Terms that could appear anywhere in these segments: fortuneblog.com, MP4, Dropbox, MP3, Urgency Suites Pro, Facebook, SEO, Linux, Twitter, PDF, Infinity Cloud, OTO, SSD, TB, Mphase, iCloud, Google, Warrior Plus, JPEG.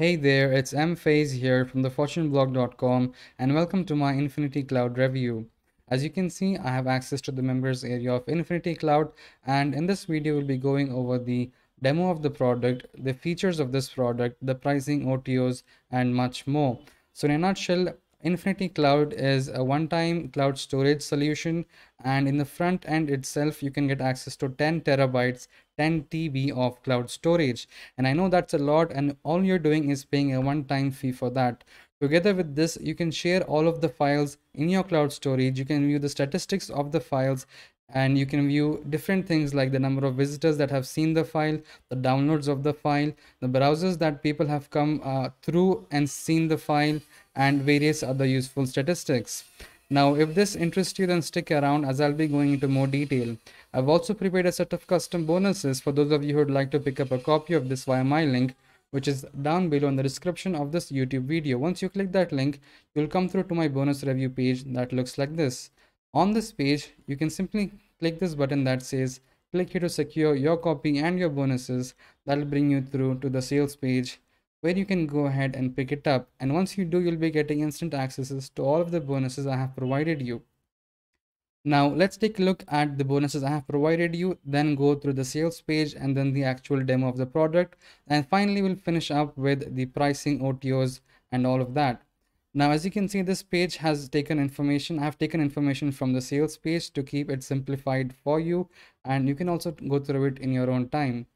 Hey there, it's Mphase here from the fortuneblog.com and welcome to my Infinity Cloud review. As you can see, I have access to the members area of Infinity Cloud, and in this video we'll be going over the demo of the product, the features of this product, the pricing, OTOs and much more. So in a nutshell, Infinity Cloud is a one-time cloud storage solution, and in the front end itself you can get access to 10 terabytes 10 TB of cloud storage, and I know that's a lot, and all you're doing is paying a one-time fee for that. Together with this, you can share all of the files in your cloud storage, you can view the statistics of the files, and you can view different things like the number of visitors that have seen the file, the downloads of the file, the browsers that people have come through and seen the file, and various other useful statistics. Now, if this interests you, then stick around as I'll be going into more detail. I've also prepared a set of custom bonuses for those of you who would like to pick up a copy of this via my link, which is down below in the description of this YouTube video. Once you click that link, you'll come through to my bonus review page that looks like this. On this page, you can simply click this button that says click here to secure your copy and your bonuses. That'll bring you through to the sales page, where you can go ahead and pick it up, and once you do, you'll be getting instant accesses to all of the bonuses I have provided you. Now let's take a look at the bonuses I have provided you, then go through the sales page and then the actual demo of the product, and finally we'll finish up with the pricing, OTOs and all of that. Now, as you can see, this page has taken information. I have taken information from the sales page to keep it simplified for you, and you can also go through it in your own time.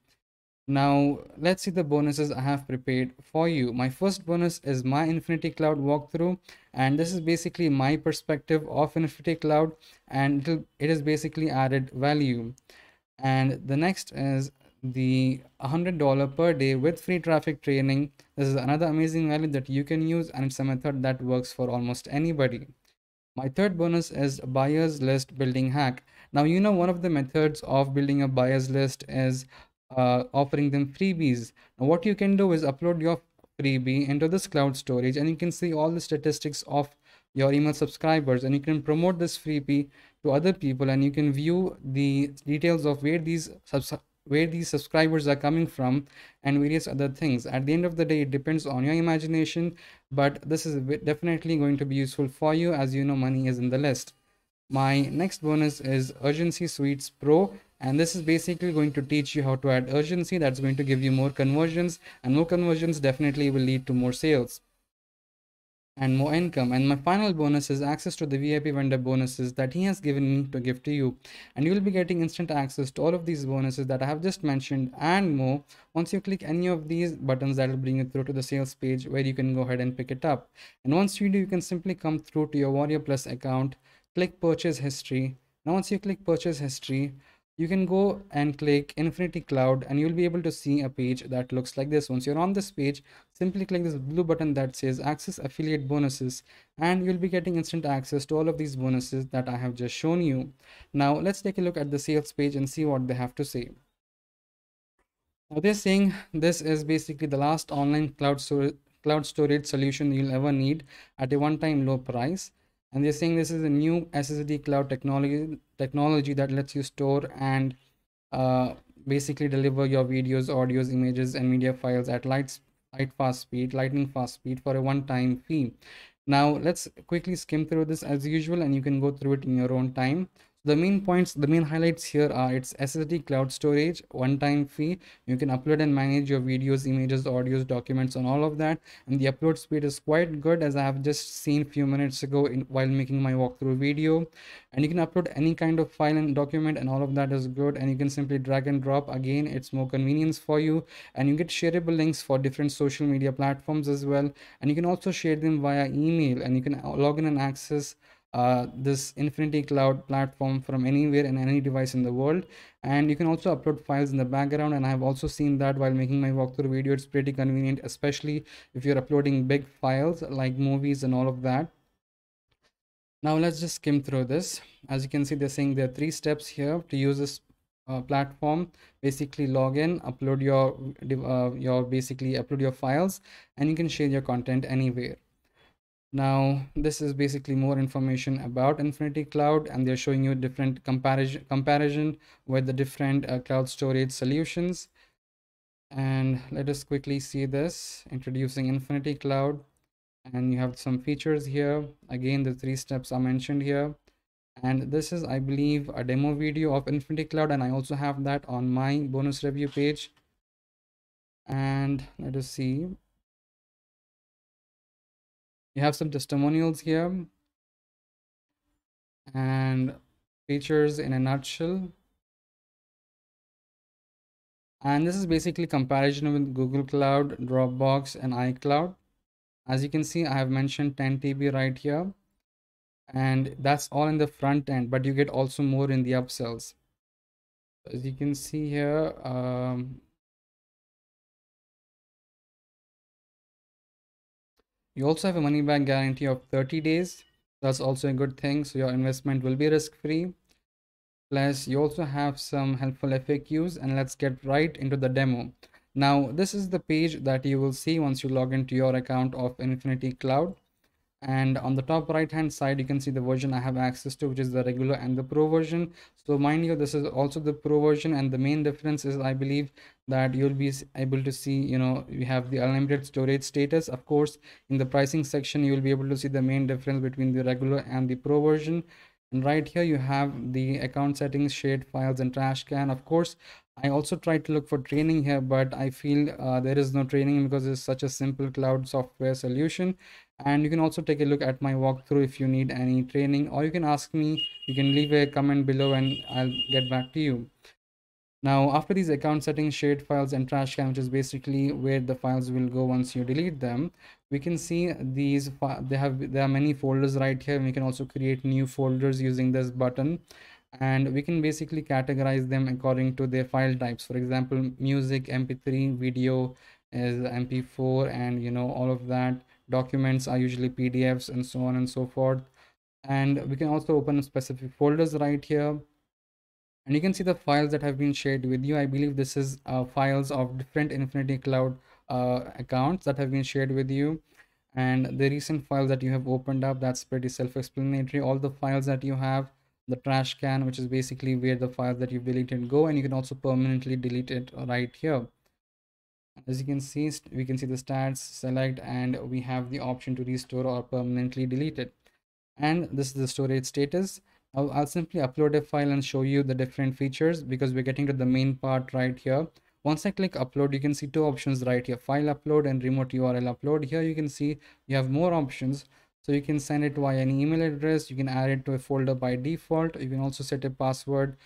Now let's see the bonuses I have prepared for you. My first bonus is my Infinity Cloud walkthrough, and this is basically my perspective of Infinity Cloud, and it is basically added value. And the next is the $100 per day with free traffic training. This is another amazing value that you can use, and it's a method that works for almost anybody. My third bonus is buyers list building hack. Now, you know, one of the methods of building a buyers list is offering them freebies. Now, what you can do is upload your freebie into this cloud storage, and you can see all the statistics of your email subscribers, and you can promote this freebie to other people, and you can view the details of where these subscribers are coming from and various other things. At the end of the day, it depends on your imagination, but this is definitely going to be useful for you, as you know, money is in the list. My next bonus is Urgency Suites Pro, and this is basically going to teach you how to add urgency. That's going to give you more conversions, and more conversions definitely will lead to more sales and more income. And my final bonus is access to the VIP vendor bonuses that he has given me to give to you, and you will be getting instant access to all of these bonuses that I have just mentioned and more. Once you click any of these buttons, that will bring you through to the sales page, where you can go ahead and pick it up, and once you do, you can simply come through to your Warrior Plus account, click purchase history. Now once you click purchase history, you can go and click Infinity Cloud, and you'll be able to see a page that looks like this. Once you're on this page, simply click this blue button that says access affiliate bonuses, and you'll be getting instant access to all of these bonuses that I have just shown you. Now let's take a look at the sales page and see what they have to say. Now they're saying this is basically the last online cloud storage solution you'll ever need at a one-time low price. And they're saying this is a new SSD cloud technology that lets you store and basically deliver your videos, audios, images and media files at lightning fast speed for a one-time fee. Now let's quickly skim through this as usual, and you can go through it in your own time. The main points, the main highlights here are it's SSD cloud storage, one-time fee. You can upload and manage your videos, images, audios, documents and all of that. And the upload speed is quite good, as I have just seen a few minutes ago while making my walkthrough video. And you can upload any kind of file and document, and all of that is good. And you can simply drag and drop. Again, it's more convenience for you. And you get shareable links for different social media platforms as well. And you can also share them via email, and you can log in and access this Infinity Cloud platform from anywhere and any device in the world. And you can also upload files in the background, and I have also seen that while making my walkthrough video. It's pretty convenient, especially if you're uploading big files like movies and all of that. Now let's just skim through this. As you can see, they're saying there are three steps here to use this platform. Basically log in, upload your files, and you can share your content anywhere. Now this is basically more information about Infinity Cloud, and they're showing you different comparison with the different cloud storage solutions. And let us quickly see this, introducing Infinity Cloud. And you have some features here. Again, the three steps are mentioned here. And this is, I believe, a demo video of Infinity Cloud, and I also have that on my bonus review page. And let us see. You have some testimonials here and features in a nutshell. And this is basically comparison with Google Cloud, Dropbox, and iCloud. As you can see, I have mentioned 10 TB right here. And that's all in the front end, but you get also more in the upsells. As you can see here, you also have a money back guarantee of 30 days. That's also a good thing. So your investment will be risk-free. Plus, you also have some helpful FAQs, and let's get right into the demo. Now, this is the page that you will see once you log into your account of Infinity Cloud. And on the top right hand side, you can see the version I have access to, which is the regular and the pro version. So mind you, this is also the pro version, and the main difference is, I believe, that you'll be able to see, you know, we have the unlimited storage status. Of course, in the pricing section, you'll be able to see the main difference between the regular and the pro version. And right here, you have the account settings, shared files, and trash can. Of course, I also tried to look for training here, but I feel there is no training because it's such a simple cloud software solution. And you can also take a look at my walkthrough if you need any training, or you can ask me, you can leave a comment below and I'll get back to you. Now, after these account settings, shared files, and trash can, which is basically where the files will go once you delete them, we can see these, there are many folders right here. We can also create new folders using this button, and we can basically categorize them according to their file types. For example, music, MP3, video is MP4, and you know, all of that. Documents are usually PDFs, and so on and so forth. And we can also open specific folders right here. And you can see the files that have been shared with you. I believe this is files of different Infinity Cloud accounts that have been shared with you. And the recent files that you have opened up, that's pretty self-explanatory. All the files that you have, the trash can, which is basically where the files that you've deleted go. And you can also permanently delete it right here. As you can see, we can see the stats, select, and we have the option to restore or permanently delete it. And this is the storage status. I'll simply upload a file and show you the different features because we're getting to the main part right here. Once I click upload, you can see two options right here, file upload and remote URL upload. Here you can see you have more options. So you can send it via an email address. You can add it to a folder by default. You can also set a password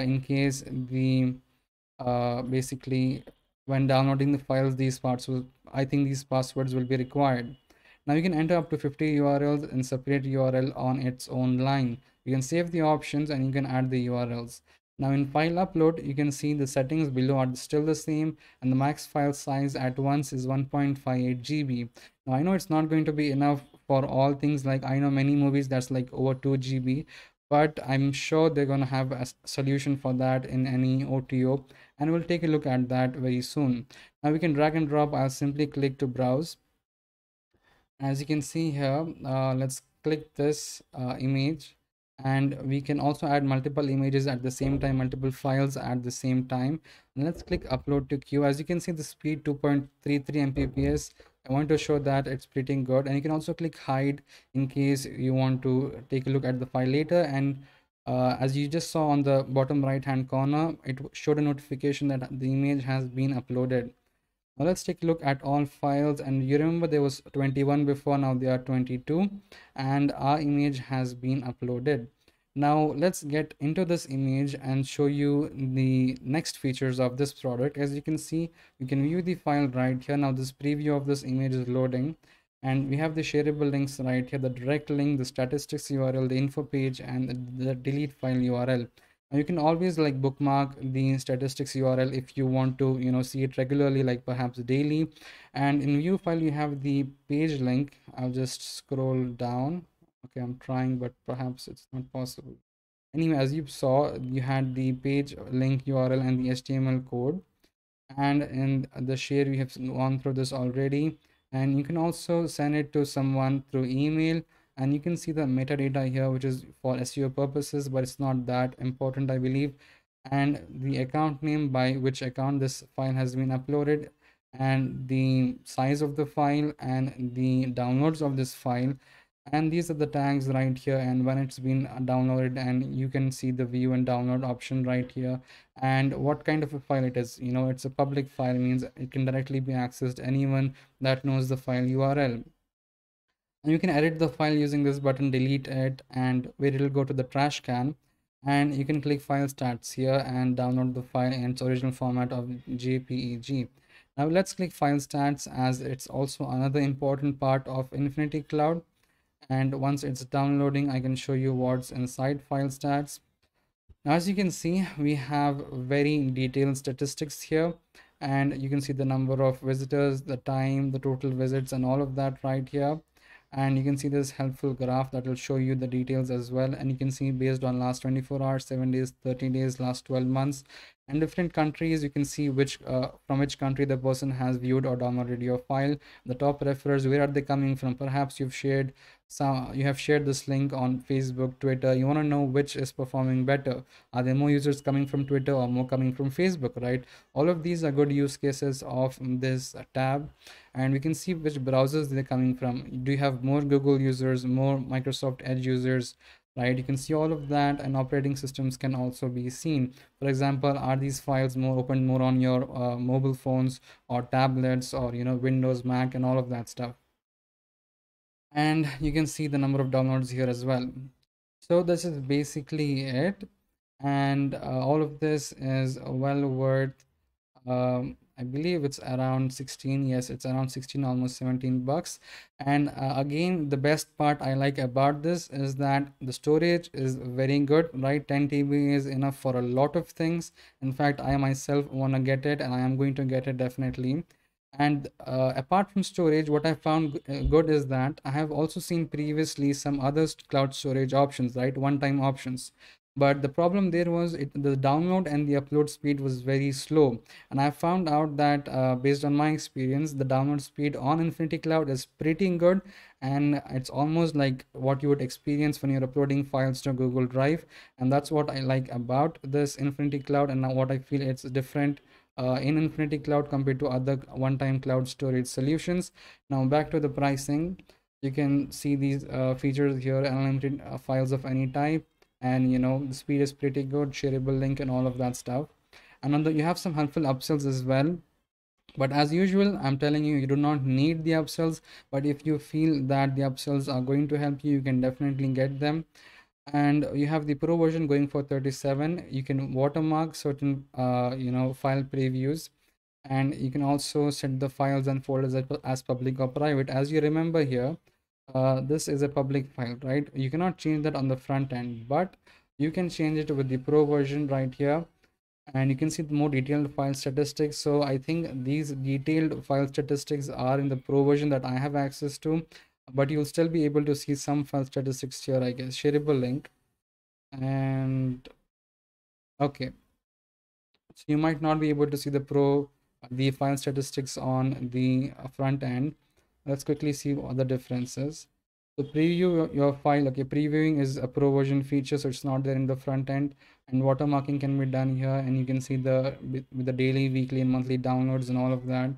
in case the basically when downloading the files, these parts will, I think these passwords will be required. Now you can enter up to 50 URLs and separate URL on its own line. You can save the options and you can add the URLs. Now in file upload, you can see the settings below are still the same, and the max file size at once is 1.58 GB. Now I know it's not going to be enough for all things, like I know many movies that's like over 2 GB, but I'm sure they're going to have a solution for that in any OTO, and we'll take a look at that very soon. Now we can drag and drop. I'll simply click to browse. As you can see here, let's click this image. And we can also add multiple images at the same time, multiple files at the same time. And let's click upload to queue. As you can see, the speed 2.33 Mbps. I want to show that it's pretty good, and you can also click hide in case you want to take a look at the file later. And as you just saw on the bottom right hand corner, it showed a notification that the image has been uploaded. Now let's take a look at all files, and you remember there was 21 before, now there are 22, and our image has been uploaded. Now let's get into this image and show you the next features of this product. As you can see, you can view the file right here. Now this preview of this image is loading, and we have the shareable links right here, the direct link, the statistics URL, the info page, and the delete file URL. You can always like bookmark the statistics URL if you want to, you know, see it regularly, like perhaps daily. And in view file, you have the page link. I'll just scroll down. Okay, I'm trying, but perhaps it's not possible. Anyway, as you saw, you had the page link URL and the HTML code. And in the share, we have gone through this already. And you can also send it to someone through email. And you can see the metadata here, which is for SEO purposes, but it's not that important, I believe. and the account name by which account this file has been uploaded, and the size of the file and the downloads of this file. And these are the tags right here, and when it's been downloaded, and you can see the view and download option right here, and what kind of a file it is. You know, it's a public file, means it can directly be accessed, anyone that knows the file URL. And you can edit the file using this button, delete it, and where it'll go to the trash can. And you can click file stats here and download the file in its original format of JPEG. Now let's click file stats, as it's also another important part of Infinity Cloud. And once it's downloading, I can show you what's inside file stats. Now, as you can see, we have very detailed statistics here, and you can see the number of visitors, the time, the total visits, and all of that right here. And you can see this helpful graph that will show you the details as well. And you can see based on last 24 hours, 7 days, 30 days, last 12 months, and different countries. You can see which from which country the person has viewed or downloaded your file. The top referrers, where are they coming from? Perhaps you've shared some, you have shared this link on Facebook, Twitter. You want to know which is performing better. Are there more users coming from Twitter or more coming from Facebook, right? All of these are good use cases of this tab. And we can see which browsers they're coming from. Do you have more Google users, more Microsoft Edge users, right? You can see all of that, and operating systems can also be seen. For example, are these files more opened more on your mobile phones or tablets, or, you know, Windows, Mac, and all of that stuff. And you can see the number of downloads here as well. So this is basically it, and all of this is well worth I believe it's around 16. Yes, it's around 16, almost 17 bucks. And again, the best part I like about this is that the storage is very good, right? 10 TB is enough for a lot of things. In fact, I myself want to get it, and I am going to get it definitely. And apart from storage, what I found good is that I have also seen previously some other cloud storage options, right? One-time options. But the problem there was the download and the upload speed was very slow. And I found out that based on my experience, the download speed on Infinity Cloud is pretty good. And it's almost like what you would experience when you're uploading files to Google Drive. And that's what I like about this Infinity Cloud, and what I feel it's different in Infinity Cloud compared to other one-time cloud storage solutions. Now back to the pricing. You can see these features here, unlimited files of any type. And, you know, the speed is pretty good, shareable link and all of that stuff. And on the, you have some helpful upsells as well. But as usual, I'm telling you, you do not need the upsells. But if you feel that the upsells are going to help you, you can definitely get them. And you have the pro version going for $37. You can watermark certain, you know, file previews. And you can also set the files and folders as public or private. As you remember here, this is a public file, right? You cannot change that on the front end, but you can change it with the pro version right here. And you can see the more detailed file statistics. So I think these detailed file statistics are in the pro version that I have access to, but you'll still be able to see some file statistics here, I guess. Shareable link, and okay, so you might not be able to see the file statistics on the front end. Let's quickly see what the difference is. So preview your file. Okay, previewing is a pro version feature, so it's not there in the front end. And watermarking can be done here, and you can see with the daily, weekly, and monthly downloads and all of that,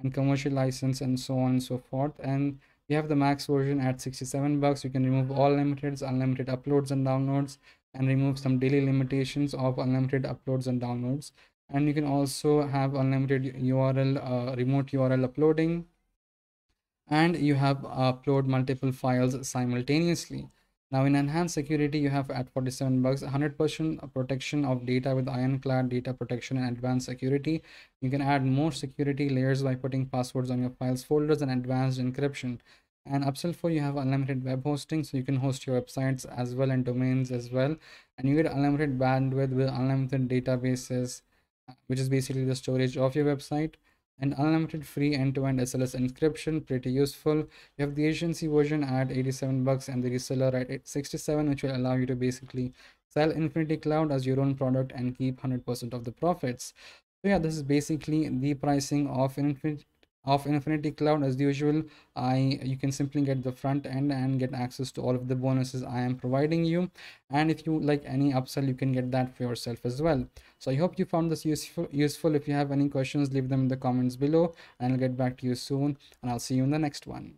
and commercial license and so on and so forth. And you have the max version at 67 bucks. You can remove all limiteds, unlimited uploads and downloads, and remove some daily limitations of unlimited uploads and downloads. And you can also have unlimited URL, remote URL uploading. And you have upload multiple files simultaneously. Now in enhanced security, you have at 47 bucks 100% protection of data with ironclad data protection and advanced security. You can add more security layers by putting passwords on your files, folders, and advanced encryption. And upsell 4, you have unlimited web hosting, so you can host your websites as well and domains as well. And you get unlimited bandwidth with unlimited databases, which is basically the storage of your website. And unlimited free end-to-end SLS encryption, pretty useful. You have the agency version at 87 bucks and the reseller at 67, which will allow you to basically sell Infinity Cloud as your own product and keep 100% of the profits. So yeah, this is basically the pricing of Infinity of Infinity Cloud. As usual, you can simply get the front end and get access to all of the bonuses I am providing you, and if you like any upsell, you can get that for yourself as well. So I hope you found this useful. If you have any questions, leave them in the comments below and I'll get back to you soon, and I'll see you in the next one.